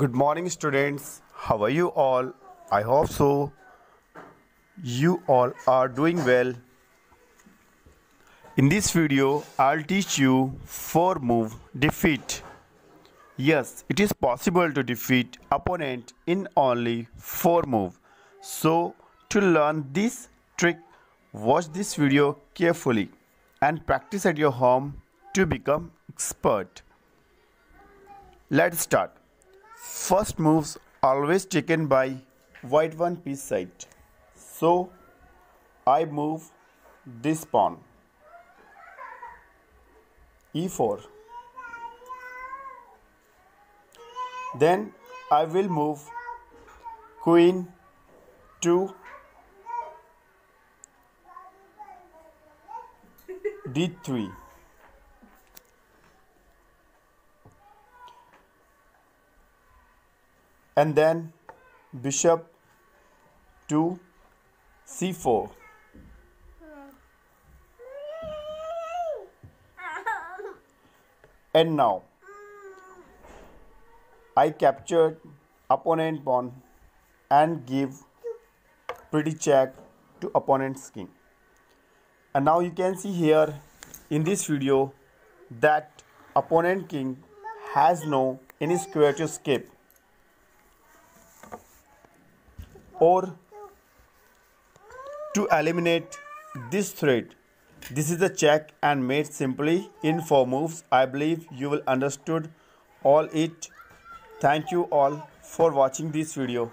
Good morning students, how are you all? I hope so you all are doing well. In this video I'll teach you 4 move defeat. Yes, it is possible to defeat opponent in only 4 move. So to learn this trick, watch this video carefully and practice at your home to become expert. Let's start. First moves always taken by white one piece side. So I move this pawn, e4. Then I will move queen to d3. And then bishop to c4. And now I captured opponent pawn and give pretty check to opponent's king. And now you can see here in this video that opponent king has no any square to escape or to eliminate this threat. This is the check and mate simply in 4 moves. I believe you will understood all it. Thank you all for watching this video.